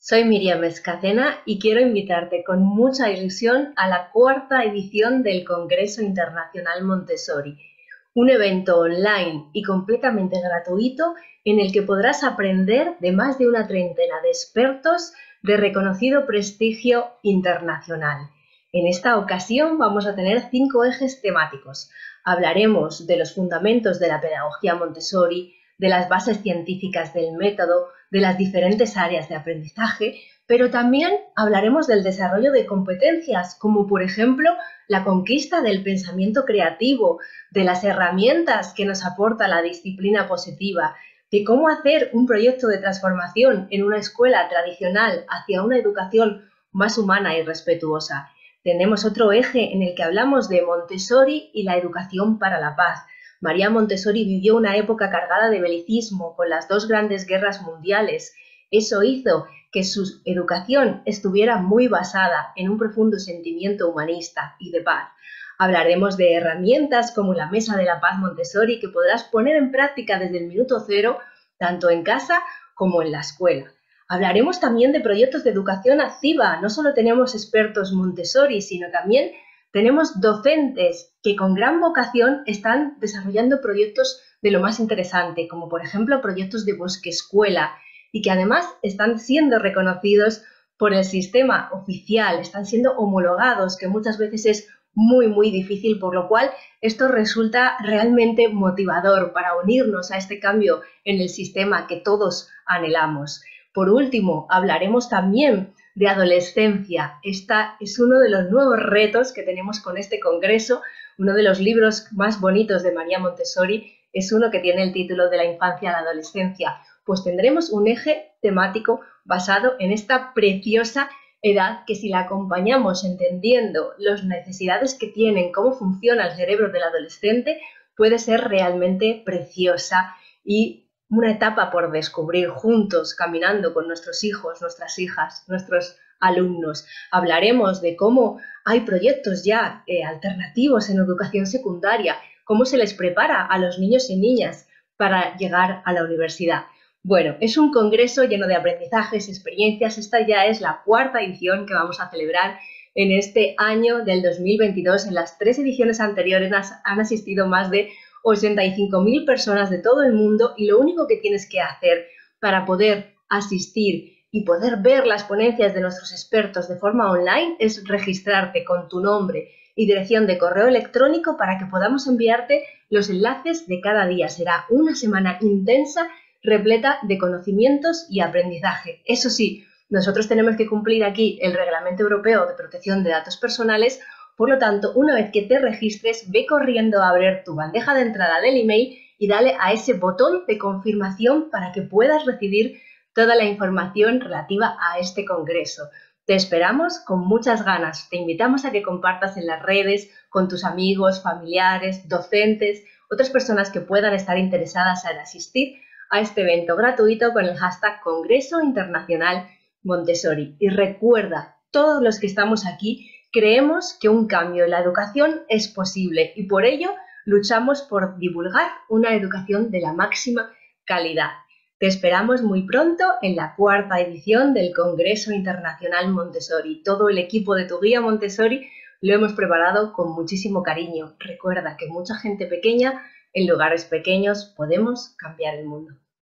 Soy Miriam Escacena y quiero invitarte con mucha ilusión a la cuarta edición del Congreso Internacional Montessori, un evento online y completamente gratuito en el que podrás aprender de más de una treintena de expertos de reconocido prestigio internacional. En esta ocasión vamos a tener 5 ejes temáticos. Hablaremos de los fundamentos de la pedagogía Montessori, de las bases científicas del método, de las diferentes áreas de aprendizaje, pero también hablaremos del desarrollo de competencias, como por ejemplo la conquista del pensamiento creativo, de las herramientas que nos aporta la disciplina positiva, de cómo hacer un proyecto de transformación en una escuela tradicional hacia una educación más humana y respetuosa. Tenemos otro eje en el que hablamos de Montessori y la educación para la paz. María Montessori vivió una época cargada de belicismo con las 2 grandes guerras mundiales. Eso hizo que su educación estuviera muy basada en un profundo sentimiento humanista y de paz. Hablaremos de herramientas como la Mesa de la Paz Montessori que podrás poner en práctica desde el minuto cero, tanto en casa como en la escuela. Hablaremos también de proyectos de educación activa. No solo tenemos expertos Montessori, sino también tenemos docentes que con gran vocación están desarrollando proyectos de lo más interesante, como por ejemplo proyectos de Bosque Escuela, y que además están siendo reconocidos por el sistema oficial, están siendo homologados, que muchas veces es muy difícil, por lo cual esto resulta realmente motivador para unirnos a este cambio en el sistema que todos anhelamos. Por último, hablaremos también de adolescencia. Este es uno de los nuevos retos que tenemos con este congreso. Uno de los libros más bonitos de María Montessori es uno que tiene el título De la infancia a la adolescencia. Pues tendremos un eje temático basado en esta preciosa edad que, si la acompañamos entendiendo las necesidades que tienen, cómo funciona el cerebro del adolescente, puede ser realmente preciosa y una etapa por descubrir juntos, caminando con nuestros hijos, nuestras hijas, nuestros alumnos. Hablaremos de cómo hay proyectos ya alternativos en educación secundaria, cómo se les prepara a los niños y niñas para llegar a la universidad. Bueno, es un congreso lleno de aprendizajes, experiencias. Esta ya es la cuarta edición que vamos a celebrar en este año del 2022. En las 3 ediciones anteriores han asistido más de 85.000 personas de todo el mundo, y lo único que tienes que hacer para poder asistir y poder ver las ponencias de nuestros expertos de forma online es registrarte con tu nombre y dirección de correo electrónico para que podamos enviarte los enlaces de cada día. Será una semana intensa, repleta de conocimientos y aprendizaje. Eso sí, nosotros tenemos que cumplir aquí el Reglamento Europeo de Protección de Datos Personales. Por lo tanto, una vez que te registres, ve corriendo a abrir tu bandeja de entrada del email y dale a ese botón de confirmación para que puedas recibir toda la información relativa a este congreso. Te esperamos con muchas ganas. Te invitamos a que compartas en las redes con tus amigos, familiares, docentes, otras personas que puedan estar interesadas en asistir a este evento gratuito con el hashtag Congreso Internacional Montessori. Y recuerda, todos los que estamos aquí creemos que un cambio en la educación es posible y por ello luchamos por divulgar una educación de la máxima calidad. Te esperamos muy pronto en la cuarta edición del Congreso Internacional Montessori. Todo el equipo de Tu Guía Montessori lo hemos preparado con muchísimo cariño. Recuerda que mucha gente pequeña, en lugares pequeños, podemos cambiar el mundo.